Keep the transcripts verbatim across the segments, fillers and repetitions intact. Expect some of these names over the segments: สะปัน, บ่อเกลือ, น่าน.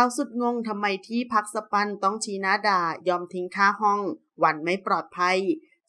าวสุดงงทำไมที่พักสปันต้องชี้หน้าด่ายอมทิ้งค่าห้องหวั่นไม่ปลอดภัย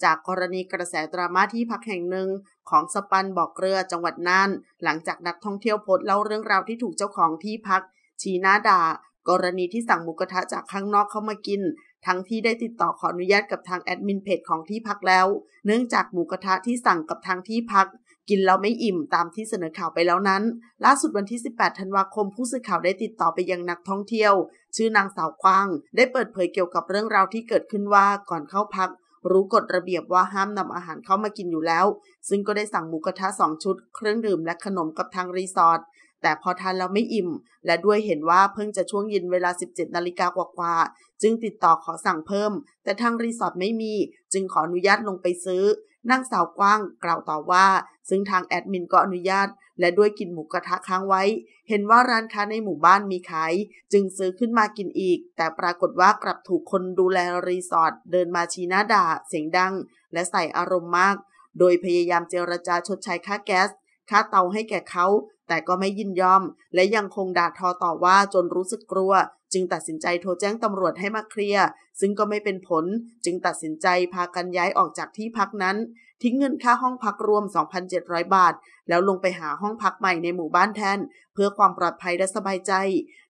จากกรณีกระแสดราม่าที่พักแห่งหนึ่งของสปันบ่อเกลือจังหวัดน่านหลังจากนักท่องเที่ยวโพสต์เล่าเรื่องราวที่ถูกเจ้าของที่พักชี้หน้าด่ากรณีที่สั่งหมูกระทะจากข้างนอกเข้ามากินทั้งที่ได้ติดต่อขออนุญาตกับทางแอดมินเพจของที่พักแล้วเนื่องจากหมูกระทะที่สั่งกับทางที่พักกินแล้วไม่อิ่มตามที่เสนอข่าวไปแล้วนั้นล่าสุดวันที่สิบแปดธันวาคมผู้สื่อข่าวได้ติดต่อไปยังนักท่องเที่ยวชื่อนางสาวกวางได้เปิดเผยเกี่ยวกับเรื่องราวที่เกิดขึ้นว่าก่อนเข้าพักรู้กฎระเบียบว่าห้ามนำอาหารเข้ามากินอยู่แล้วซึ่งก็ได้สั่งหมูกระทะสองชุดเครื่องดื่มและขนมกับทางรีสอร์ทแต่พอทานแล้วไม่อิ่มและด้วยเห็นว่าเพิ่งจะช่วงเย็นเวลา สิบเจ็ด นาฬิกากว่าๆจึงติดต่อขอสั่งเพิ่มแต่ทางรีสอร์ทไม่มีจึงขออนุญาตลงไปซื้อนางสาวกว้างกล่าวต่อว่าซึ่งทางแอดมินก็อนุญาตและด้วยกินหมูกระทะค้างไว้เห็นว่าร้านค้าในหมู่บ้านมีขายจึงซื้อขึ้นมากินอีกแต่ปรากฏว่ากลับถูกคนดูแลรีสอร์ทเดินมาชี้หน้าด่าเสียงดังและใส่อารมณ์มากโดยพยายามเจรจาชดใช้ค่าแก๊สค่าเตาให้แก่เขาแต่ก็ไม่ยินยอมและยังคงด่าทอต่อว่าจนรู้สึกกลัวจึงตัดสินใจโทรแจ้งตำรวจให้มาเคลียร์ซึ่งก็ไม่เป็นผลจึงตัดสินใจพากันย้ายออกจากที่พักนั้นทิ้งเงินค่าห้องพักรวม สองพันเจ็ดร้อย บาทแล้วลงไปหาห้องพักใหม่ในหมู่บ้านแทนเพื่อความปลอดภัยและสบายใจ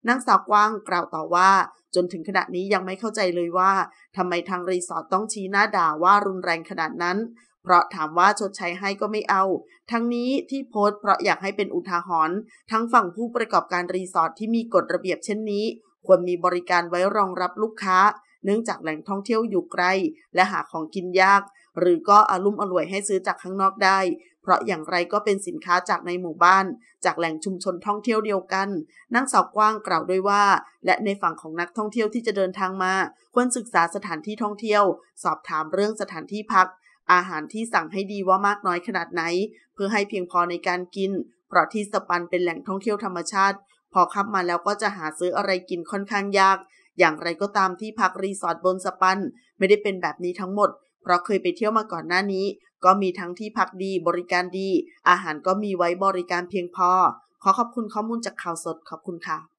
นางสาวกว้างกล่าวต่อว่าจนถึงขณะนี้ยังไม่เข้าใจเลยว่าทำไมทางรีสอร์ทต้องชี้หน้าด่าว่ารุนแรงขนาดนั้นเพราะถามว่าชดใช้ให้ก็ไม่เอาทั้งนี้ที่โพสต์เพราะอยากให้เป็นอุทาหรณ์ทั้งฝั่งผู้ประกอบการรีสอร์ทที่มีกฎระเบียบเช่นนี้ควรมีบริการไว้รองรับลูกค้าเนื่องจากแหล่งท่องเที่ยวอยู่ไกลและหาของกินยากหรือก็อาลุ่มอล่วยให้ซื้อจากข้างนอกได้เพราะอย่างไรก็เป็นสินค้าจากในหมู่บ้านจากแหล่งชุมชนท่องเที่ยวเดียวกันนางสาวกว้างกล่าวด้วยว่าและในฝั่งของนักท่องเที่ยวที่จะเดินทางมาควรศึกษาสถานที่ท่องเที่ยวสอบถามเรื่องสถานที่พักอาหารที่สั่งให้ดีว่ามากน้อยขนาดไหนเพื่อให้เพียงพอในการกินเพราะที่สปันเป็นแหล่งท่องเที่ยวธรรมชาติพอขับมาแล้วก็จะหาซื้ออะไรกินค่อนข้างยากอย่างไรก็ตามที่พักรีสอร์ทบนสปันไม่ได้เป็นแบบนี้ทั้งหมดเพราะเคยไปเที่ยวมาก่อนหน้านี้ก็มีทั้งที่พักดีบริการดีอาหารก็มีไว้บริการเพียงพอขอขอบคุณข้อมูลจากข่าวสดขอบคุณค่ะ